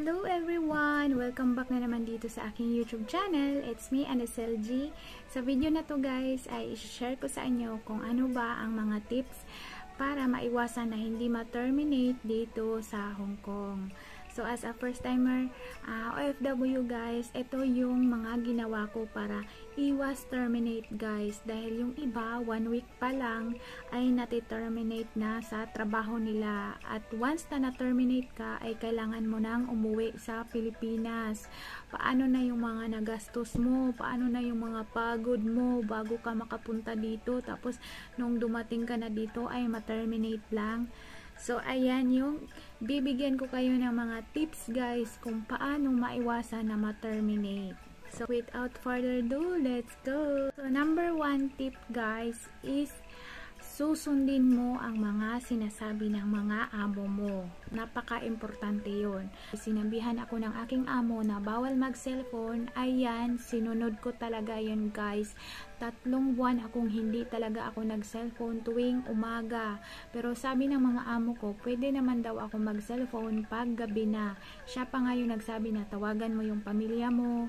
Hello everyone! Welcome back na naman dito sa aking YouTube channel. It's me, Anisel G. Sa video na to guys, ay share ko sa inyo kung ano ba ang mga tips para maiwasan na hindi ma-terminate dito sa Hong Kong. So as a first timer, OFW guys, ito yung mga ginawa ko para iwas terminate guys. Dahil yung iba, 1 week pa lang ay nati-terminate na sa trabaho nila. At once na na-terminate ka, ay kailangan mo nang umuwi sa Pilipinas. Paano na yung mga nagastos mo? Paano na yung mga pagod mo bago ka makapunta dito? Tapos, nung dumating ka na dito, ay ma-terminate lang. So, ayan yung bibigyan ko kayo ng mga tips guys kung paano maiwasan na ma-terminate. So, without further ado, let's go! So, number 1 tip guys is susundin mo ang mga sinasabi ng mga amo mo. Napaka-importante yun. Sinabihan ako ng aking amo na bawal mag-cellphone. Ayan, sinunod ko talaga yun guys. 3 buwan akong hindi talaga ako nag-cellphone tuwing umaga. Pero sabi ng mga amo ko, pwede naman daw ako mag-cellphone pag gabi na. Siya pa nga yung nagsabi na tawagan mo yung pamilya mo,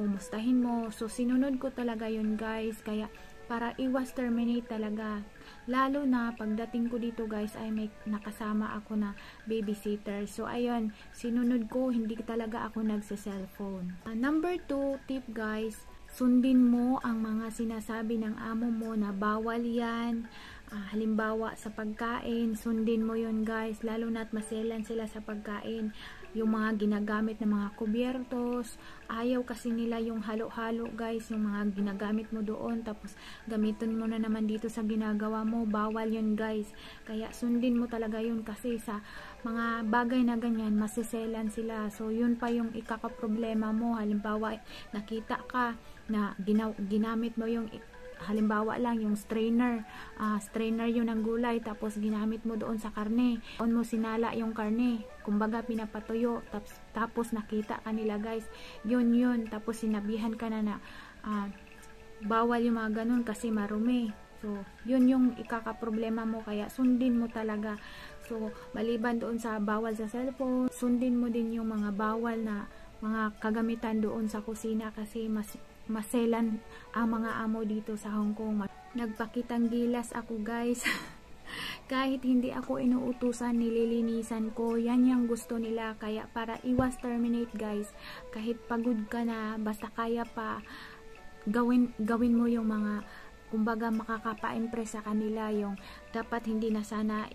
kumustahin mo. So, sinunod ko talaga yun guys. Kaya, para iwas terminate talaga. Lalo na pagdating ko dito guys ay may nakasama ako na babysitter. So ayun, sinunod ko, hindi talaga ako nagse-cellphone. Number 2 tip guys, sundin mo ang mga sinasabi ng amo mo na bawal yan. Halimbawa sa pagkain, sundin mo yun guys. Lalo na't maselan sila sa pagkain. Yung mga ginagamit ng mga kubyertos, ayaw kasi nila yung halo-halo guys, yung mga ginagamit mo doon tapos gamitin mo na naman dito sa ginagawa mo, bawal yun guys. Kaya sundin mo talaga yun kasi sa mga bagay na ganyan masiselan sila. So yun pa yung ikakaproblema mo. Halimbawa nakita ka na ginamit mo yung halimbawa lang yung strainer, strainer yun ng gulay tapos ginamit mo doon sa karne, doon mo sinala yung karne, kumbaga pinapatuyo, tapos nakita ka nila guys, yun tapos sinabihan ka na na bawal yung mga ganun kasi marumi. So yun yung ikakaproblema mo, kaya sundin mo talaga. So maliban doon sa bawal sa cellphone, sundin mo din yung mga bawal na mga kagamitan doon sa kusina kasi maselan ang mga amo dito sa Hong Kong. Nagpakitang gilas ako guys. Kahit hindi ako inuutusan, nililinisan ko. Yan yung gusto nila. Kaya para iwas terminate guys, kahit pagod ka na, basta kaya pa, gawin mo yung mga, kumbaga makakapa-impress sa kanila. Yung dapat hindi na sana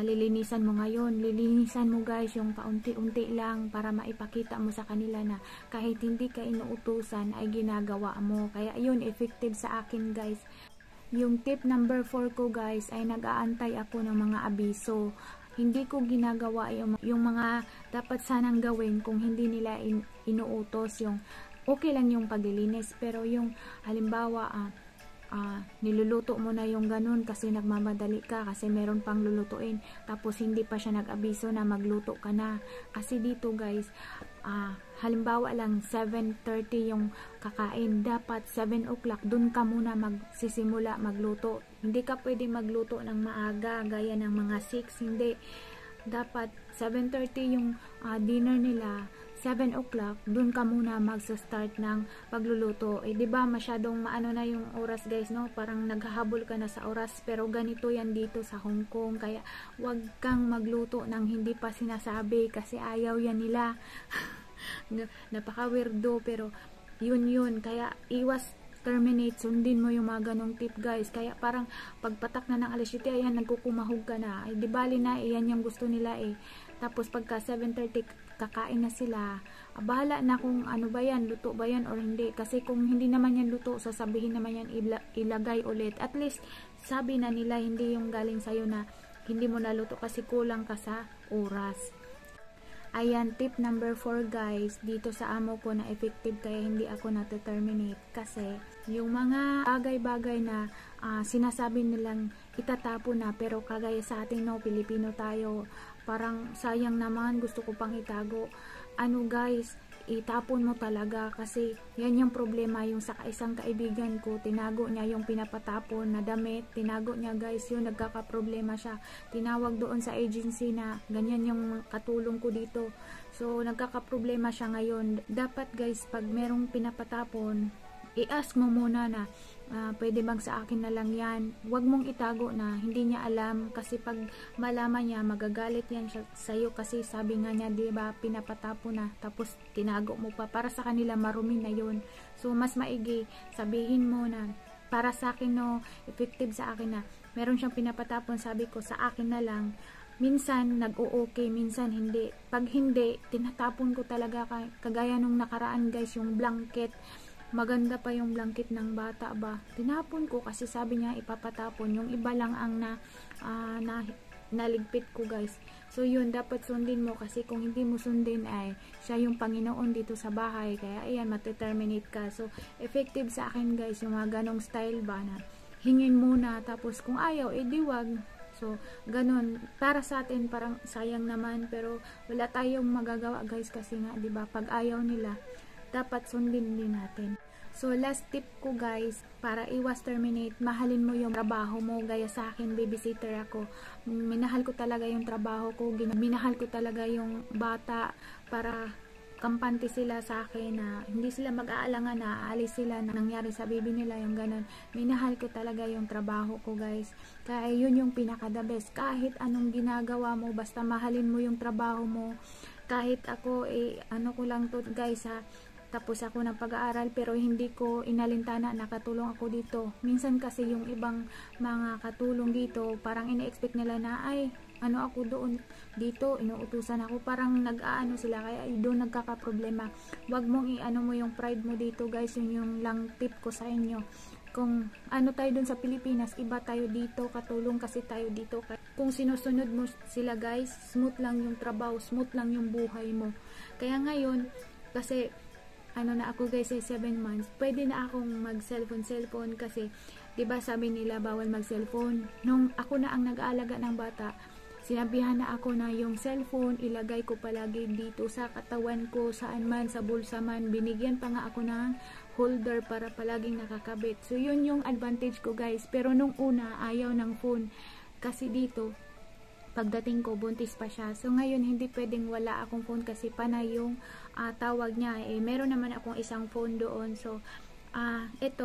lilinisan mo ngayon, lilinisan mo guys yung paunti-unti lang para maipakita mo sa kanila na kahit hindi ka inuutusan ay ginagawa mo. Kaya yun, effective sa akin guys. Yung tip number 4 ko guys ay nag-aantay ako ng mga abiso. Hindi ko ginagawa yung mga dapat sanang gawin kung hindi nila inuutos. Yung okay lang yung paglilinis, pero yung halimbawa niluluto mo na yung ganun kasi nagmamadali ka kasi meron pang lulutuin tapos hindi pa siya nag-abiso na magluto ka na. Kasi dito guys, halimbawa lang 7:30 yung kakain, dapat 7 o'clock dun ka muna magsisimula magluto. Hindi ka pwede magluto ng maaga gaya ng mga 6, hindi, dapat 7:30 yung dinner nila, 7 o'clock, dun ka muna magsa-start ng pagluluto. Eh, diba, masyadong maano na yung oras guys, no? Parang naghahabol ka na sa oras, pero ganito yan dito sa Hong Kong. Kaya, wag kang magluto ng hindi pa sinasabi, kasi ayaw yan nila. Napaka-weirdo, pero yun. Kaya, iwas terminate, sundin mo yung mga ganong tip guys. Kaya parang pagpatak na ng alas 7, ayan, nagkukumahog ka na. Ay, di bali na, ayan yung gusto nila eh. Tapos pagka 7:30, kakain na sila. Bahala na kung ano ba yan, luto ba yan or hindi. Kasi kung hindi naman yan luto, sasabihin naman yan ilagay ulit. At least, sabi na nila, hindi yung galing sa'yo na hindi mo naluto kasi kulang ka sa oras. Ayan, tip number 4 guys, dito sa amo ko na effective kaya hindi ako na-terminate kasi yung mga bagay-bagay na sinasabi nilang itatapon na, pero kagaya sa atin, no, Pilipino tayo, parang sayang naman, gusto ko pang itago. Ano guys, itapon mo talaga, kasi yan yung problema. Yung sa isang kaibigan ko, tinago niya yung pinapatapon na damit, tinago niya guys, yung nagkakaproblema siya. Tinawag doon sa agency na ganyan yung katulong ko dito, so nagkakaproblema siya ngayon. Dapat guys, pag merong pinapatapon, i-ask mo muna na pwede bang sa akin na lang yan. Huwag mong itago na hindi niya alam, kasi pag malaman niya magagalit yan sa'yo, kasi sabi nga niya diba pinapatapo na tapos tinago mo pa, para sa kanila marumi na yun. So mas maigi sabihin mo na, para sa akin no, effective sa akin na meron siyang pinapatapon, sabi ko sa akin na lang. Minsan nag-o-okay, minsan hindi. Pag hindi, tinatapon ko talaga. Kagaya nung nakaraan guys, yung blanket, maganda pa yung blanket ng bata ba, tinapon ko kasi sabi niya ipapatapon, yung iba lang ang naligpit ko guys. So yun, dapat sundin mo, kasi kung hindi mo sundin ay siya yung Panginoon dito sa bahay, kaya ayan, mateterminate ka. So effective sa akin guys yung mga ganong style ba, na hingin muna tapos kung ayaw edi wag. So ganun, para sa atin parang sayang naman, pero wala tayong magagawa guys, kasi nga diba pag ayaw nila dapat sundin din natin. So last tip ko guys, para iwas terminate, mahalin mo yung trabaho mo. Gaya sa akin, babysitter ako, minahal ko talaga yung trabaho ko, minahal ko talaga yung bata, para kampante sila sa akin na hindi sila mag-aalangan na aalis sila na nangyari sa baby nila, yung ganun. Minahal ko talaga yung trabaho ko guys, kaya yun yung pinaka the best. Kahit anong ginagawa mo, basta mahalin mo yung trabaho mo. Kahit ako ano ko lang to guys ha, tapos ako ng pag-aaral pero hindi ko inalintana, nakatulong ako dito. Minsan kasi yung ibang mga katulong dito, parang ina-expect nila na ay ano ako doon, dito inuutusan ako, parang nag-aano sila, kaya doon nagkakaproblema. Wag mong i-ano mo yung pride mo dito guys, yun yung lang tip ko sa inyo. Kung ano tayo dun sa Pilipinas, iba tayo dito, katulong kasi tayo dito. Kung sinusunod mo sila guys, smooth lang yung trabaho, smooth lang yung buhay mo. Kaya ngayon, kasi ano na ako guys, 7 months, pwede na akong mag cellphone kasi diba sabi nila bawal mag cellphone. Nung ako na ang nag-aalaga ng bata, sinabihan na ako na yung cellphone ilagay ko palagi dito sa katawan ko, saan man, sa bulsa man. Binigyan pa nga ako ng holder para palaging nakakabit. So yun yung advantage ko guys. Pero nung una ayaw ng phone, kasi dito pagdating ko buntis pa siya. So ngayon hindi pwedeng wala akong phone, kasi panay yung tawag niya. Meron naman akong isang phone doon. So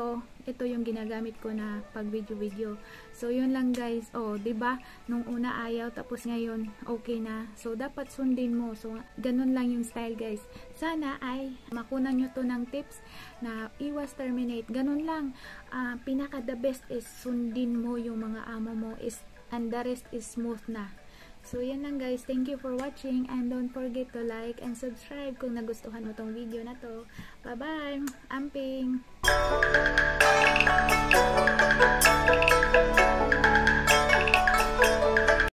ito yung ginagamit ko na pag video. So yun lang guys. Oh, 'di ba? Nung una ayaw, tapos ngayon okay na. So dapat sundin mo. So ganun lang yung style guys. Sana ay makunan niyo to ng tips na iwas terminate. Ganun lang. Pinaka the best is sundin mo yung mga amo mo, is and the rest is smooth na. So, yan lang guys. Thank you for watching, and don't forget to like and subscribe kung nagustuhan mo tong video na to. Bye-bye! Amping!